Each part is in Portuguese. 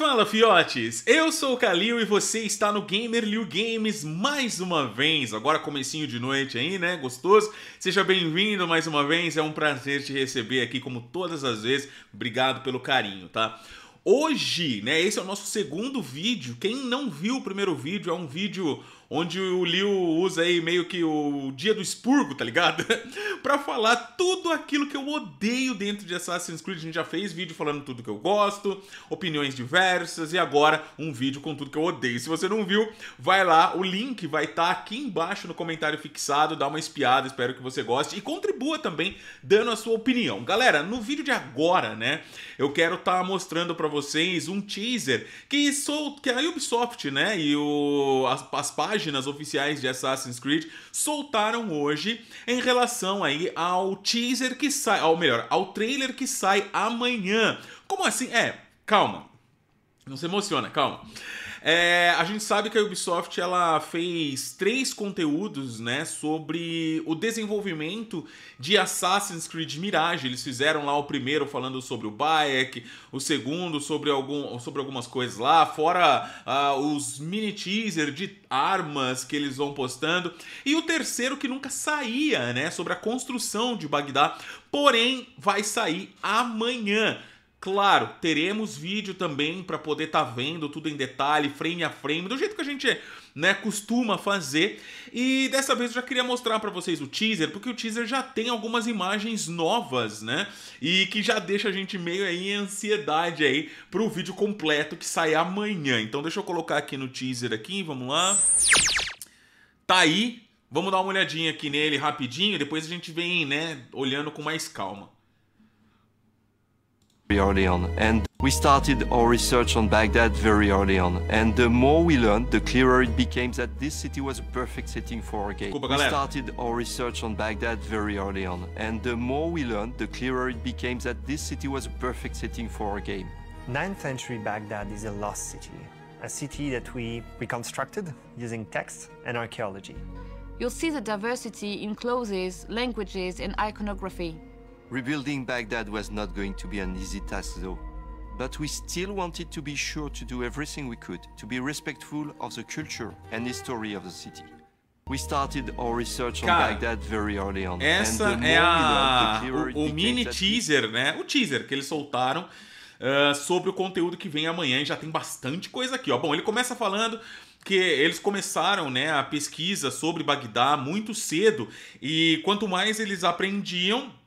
Fala, fiotes! Eu sou o Kalil e você está no GamerllilGames mais uma vez. Agora comecinho de noite aí, né? Gostoso? Seja bem-vindo mais uma vez, é um prazer te receber aqui como todas as vezes. Obrigado pelo carinho, tá? Hoje, né, esse é o nosso segundo vídeo. Quem não viu o primeiro vídeo, é um vídeo onde o Liu usa aí meio que o dia do expurgo, tá ligado? Pra falar tudo aquilo que eu odeio dentro de Assassin's Creed. A gente já fez vídeo falando tudo que eu gosto, opiniões diversas, e agora um vídeo com tudo que eu odeio. Se você não viu, vai lá, o link vai estar aqui embaixo no comentário fixado, dá uma espiada, espero que você goste, e contribua também dando a sua opinião. Galera, no vídeo de agora, né, eu quero estar mostrando pra vocês um teaser que a Ubisoft, né, e as páginas oficiais de Assassin's Creed soltaram hoje em relação aí ao teaser que sai, ou melhor, ao trailer que sai amanhã. Como assim? Calma, não se emociona, calma. A gente sabe que a Ubisoft ela fez 3 conteúdos, né, sobre o desenvolvimento de Assassin's Creed Mirage. Eles fizeram lá o primeiro falando sobre o Bayek, o segundo sobre algumas coisas lá, fora os mini teaser de armas que eles vão postando, e o terceiro que nunca saía, né, sobre a construção de Bagdá, porém vai sair amanhã. Claro, teremos vídeo também para poder estar vendo tudo em detalhe, frame a frame, do jeito que a gente, né, costuma fazer. E dessa vez eu já queria mostrar para vocês o teaser, porque o teaser já tem algumas imagens novas, né? E que já deixa a gente meio aí em ansiedade aí pro vídeo completo que sai amanhã. Então deixa eu colocar aqui no teaser aqui, vamos lá. Tá aí, vamos dar uma olhadinha aqui nele rapidinho, depois a gente vem, né, olhando com mais calma. Early on, and we started our research on Baghdad very early on, and the more we learned, the clearer it became that this city was a perfect setting for our game. We started our research on Baghdad very early on, and the more we learned, the clearer it became that this city was a perfect setting for our game. 9th century Baghdad is a lost city, a city that we reconstructed using text and archaeology. You'll see the diversity in clothes, languages and iconography. Rebuilding Baghdad was not going to be an easy task though, but we still wanted to be sure to do everything we could to be respectful of the culture and history of the city. We started our research on Baghdad very early on. Essa é o mini teaser, né? O teaser que eles soltaram sobre o conteúdo que vem amanhã, e já tem bastante coisa aqui, ó. Bom, ele começa falando que eles começaram, né, a pesquisa sobre Bagdá muito cedo, e quanto mais eles aprendiam,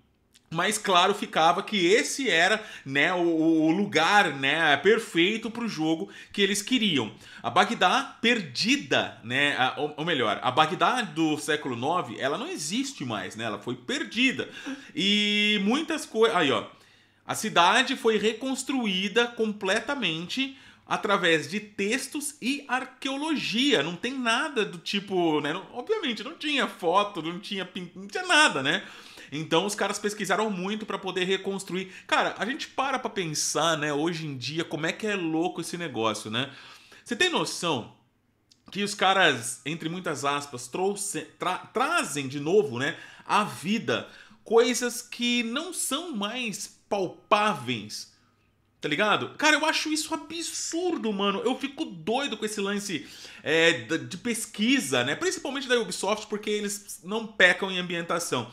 mais claro ficava que esse era, né, o lugar, né, perfeito para o jogo que eles queriam. A Bagdá perdida, né, ou melhor, a Bagdá do século IX, ela não existe mais, né, ela foi perdida. E muitas coisas... Aí, ó. A cidade foi reconstruída completamente através de textos e arqueologia. Não tem nada do tipo... Né, não, obviamente, não tinha foto, não tinha nada, né? Então os caras pesquisaram muito para poder reconstruir. Cara, a gente para pensar, né, hoje em dia, como é que é louco esse negócio, né? Você tem noção que os caras, entre muitas aspas, trazem de novo, né, à vida coisas que não são mais palpáveis? Tá ligado? Cara, eu acho isso absurdo, mano. Eu fico doido com esse lance de pesquisa, né? Principalmente da Ubisoft, porque eles não pecam em ambientação,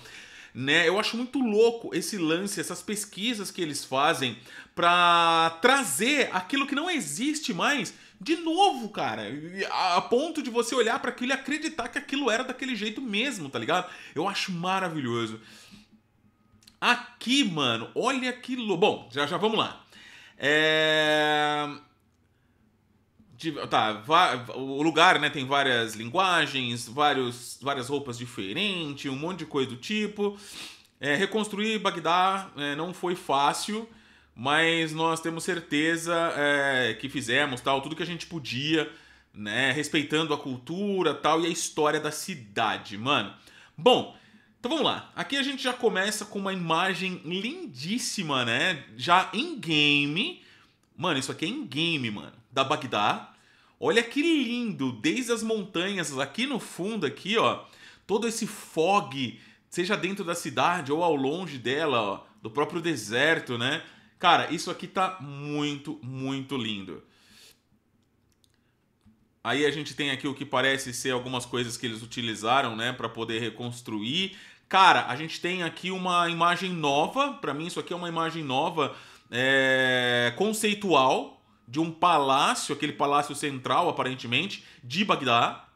né? Eu acho muito louco esse lance, essas pesquisas que eles fazem pra trazer aquilo que não existe mais de novo, cara. A ponto de você olhar pra aquilo e acreditar que aquilo era daquele jeito mesmo, tá ligado? Eu acho maravilhoso. Aqui, mano, olha que louco. Bom, já vamos lá. Tá, o lugar, né, tem várias linguagens, várias roupas diferentes, um monte de coisa do tipo. Reconstruir Bagdá não foi fácil, mas nós temos certeza que fizemos tal, tudo que a gente podia, né, respeitando a cultura tal, e a história da cidade, mano. Bom, então vamos lá. Aqui a gente já começa com uma imagem lindíssima, né, já em game. Mano, isso aqui é em game, mano, da Bagdá. Olha que lindo, desde as montanhas, aqui no fundo, aqui, ó, todo esse fog, seja dentro da cidade ou ao longe dela, ó, do próprio deserto, né? Cara, isso aqui tá muito, muito lindo. Aí a gente tem aqui o que parece ser algumas coisas que eles utilizaram, né, para poder reconstruir. Cara, a gente tem aqui uma imagem nova. Para mim isso aqui é uma imagem nova, conceitual, de um palácio, aquele palácio central, aparentemente, de Bagdá.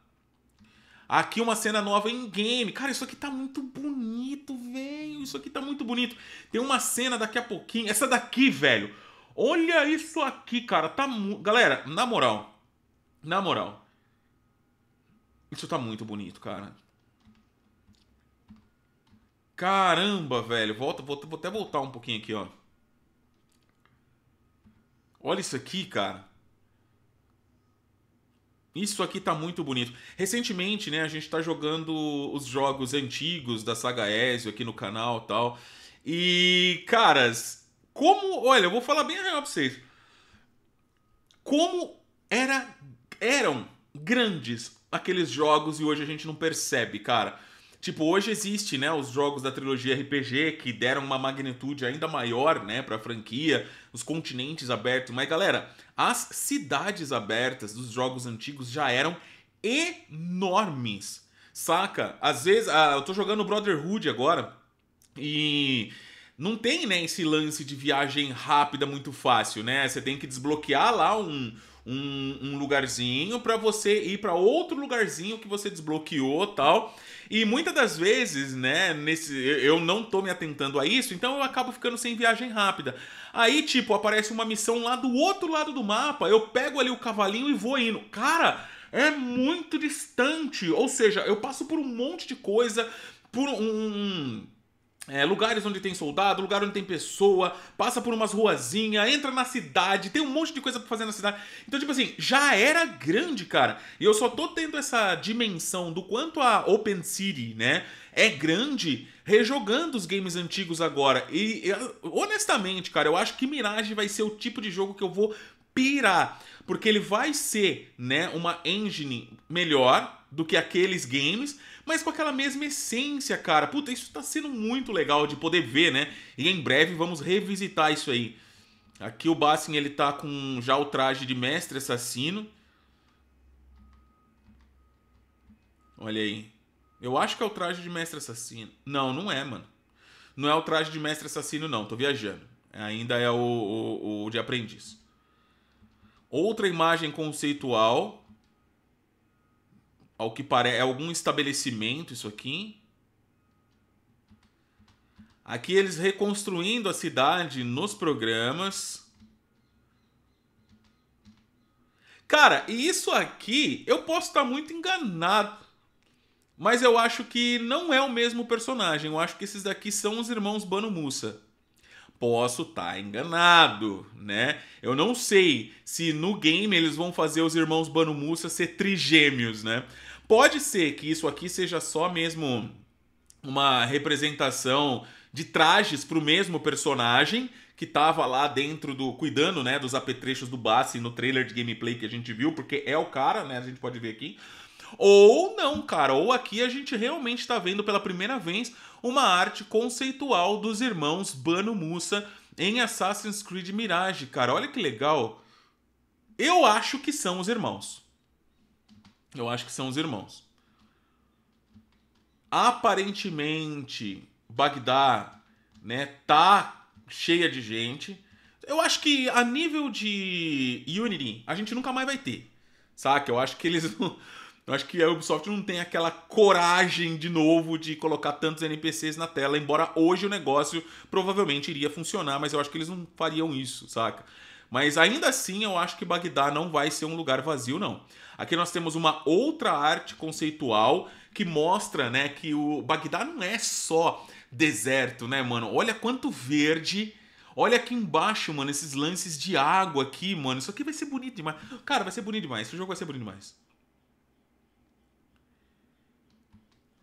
Aqui uma cena nova em game. Cara, isso aqui tá muito bonito, velho. Isso aqui tá muito bonito. Tem uma cena daqui a pouquinho. Essa daqui, velho. Olha isso aqui, cara. Tá muito... Galera, na moral... Na moral, isso tá muito bonito, cara. Caramba, velho. Volta, vou até voltar um pouquinho aqui, ó. Olha isso aqui, cara. Isso aqui tá muito bonito. Recentemente, né, a gente tá jogando os jogos antigos da saga Ezio aqui no canal e tal. E, caras, como... Olha, eu vou falar bem real pra vocês. Como eram grandes aqueles jogos e hoje a gente não percebe, cara. Tipo, hoje existe, né, os jogos da trilogia RPG que deram uma magnitude ainda maior, né, pra franquia, os continentes abertos. Mas, galera, as cidades abertas dos jogos antigos já eram enormes, saca? Às vezes, eu tô jogando Brotherhood agora e... Não tem, né, esse lance de viagem rápida muito fácil, né? Você tem que desbloquear lá um lugarzinho pra você ir pra outro lugarzinho que você desbloqueou e tal. E muitas das vezes, né, eu não tô me atentando a isso, então eu acabo ficando sem viagem rápida. Aí, tipo, aparece uma missão lá do outro lado do mapa, eu pego ali o cavalinho e vou indo. Cara, é muito distante. Ou seja, eu passo por um monte de coisa, por lugares onde tem soldado, lugar onde tem pessoa, passa por umas ruazinhas, entra na cidade, tem um monte de coisa pra fazer na cidade. Então, tipo assim, já era grande, cara. E eu só tô tendo essa dimensão do quanto a Open City, né, é grande, rejogando os games antigos agora. E, honestamente, cara, eu acho que Mirage vai ser o tipo de jogo que eu vou pirar. Porque ele vai ser, né, uma engine melhor do que aqueles games, mas com aquela mesma essência, cara. Puta, isso tá sendo muito legal de poder ver, né? E em breve vamos revisitar isso aí. Aqui o Bassin, ele tá com já o traje de mestre assassino. Olha aí. Eu acho que é o traje de mestre assassino. Não, não é, mano. Não é o traje de mestre assassino, não. Tô viajando. Ainda é o de aprendiz. Outra imagem conceitual... Ao que parece, é algum estabelecimento isso aqui. Aqui eles reconstruindo a cidade nos programas. Cara, e isso aqui, eu posso estar muito enganado, mas eu acho que não é o mesmo personagem. Eu acho que esses daqui são os irmãos Banu Musa. Posso estar enganado, né? Eu não sei se no game eles vão fazer os irmãos Banu Musa ser trigêmeos, né? Pode ser que isso aqui seja só mesmo uma representação de trajes para o mesmo personagem que tava lá dentro do... Cuidando, né, dos apetrechos do Bassin no trailer de gameplay que a gente viu, porque é o cara, né? A gente pode ver aqui. Ou não, cara, ou aqui a gente realmente está vendo pela primeira vez uma arte conceitual dos irmãos Banu Musa em Assassin's Creed Mirage, cara. Olha que legal. Eu acho que são os irmãos. Eu acho que são os irmãos. Aparentemente, Bagdá, né, tá cheia de gente. Eu acho que a nível de Unity, a gente nunca mais vai ter, saca? Eu acho que eles... Eu acho que a Ubisoft não tem aquela coragem de novo de colocar tantos NPCs na tela, embora hoje o negócio provavelmente iria funcionar, mas eu acho que eles não fariam isso, saca? Mas ainda assim eu acho que Bagdá não vai ser um lugar vazio, não. Aqui nós temos uma outra arte conceitual que mostra, né, que o Bagdá não é só deserto, né, mano? Olha quanto verde... Olha aqui embaixo, mano, esses lances de água aqui, mano. Isso aqui vai ser bonito demais. Cara, vai ser bonito demais. Esse jogo vai ser bonito demais.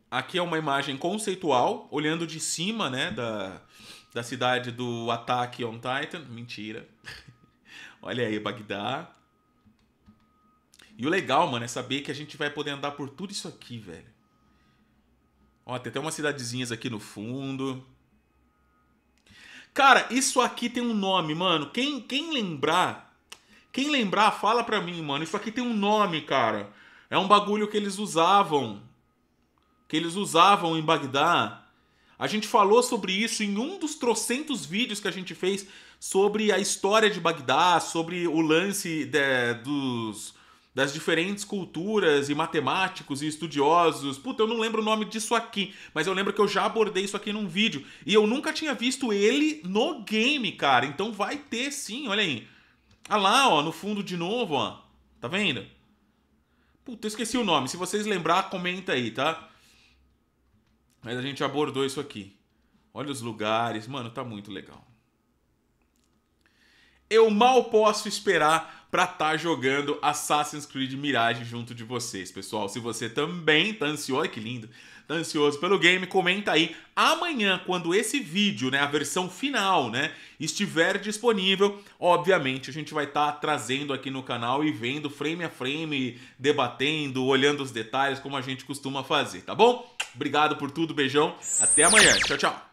Aqui é uma imagem conceitual, olhando de cima, né, da cidade do Attack on Titan. Mentira. Olha aí, Bagdá. E o legal, mano, é saber que a gente vai poder andar por tudo isso aqui, velho. Ó, tem até umas cidadezinhas aqui no fundo. Cara, isso aqui tem um nome, mano. Quem lembrar... Quem lembrar, fala pra mim, mano. Isso aqui tem um nome, cara. É um bagulho que eles usavam. Que eles usavam em Bagdá. A gente falou sobre isso em um dos trocentos vídeos que a gente fez sobre a história de Bagdá, sobre o lance das diferentes culturas e matemáticos e estudiosos. Puta, eu não lembro o nome disso aqui, mas eu lembro que eu já abordei isso aqui num vídeo. E eu nunca tinha visto ele no game, cara. Então vai ter sim, olha aí. Ah lá, ó, no fundo de novo, ó. Tá vendo? Puta, eu esqueci o nome. Se vocês lembrar, comenta aí, tá? Mas a gente abordou isso aqui. Olha os lugares. Mano, tá muito legal. Eu mal posso esperar pra tá jogando Assassin's Creed Mirage junto de vocês, pessoal. Se você também tá ansioso... Olha que lindo. Tá ansioso pelo game, comenta aí. Amanhã, quando esse vídeo, né, a versão final, né, estiver disponível, obviamente a gente vai estar trazendo aqui no canal e vendo frame a frame, debatendo, olhando os detalhes, como a gente costuma fazer, tá bom? Obrigado por tudo, beijão. Até amanhã. Tchau, tchau.